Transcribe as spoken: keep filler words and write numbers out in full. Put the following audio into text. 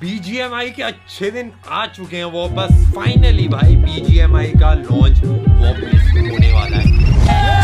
BGMI के अच्छे दिन आ चुके हैं वो बस फाइनली भाई बीजीएमआई का लॉन्च वो होने वाला है।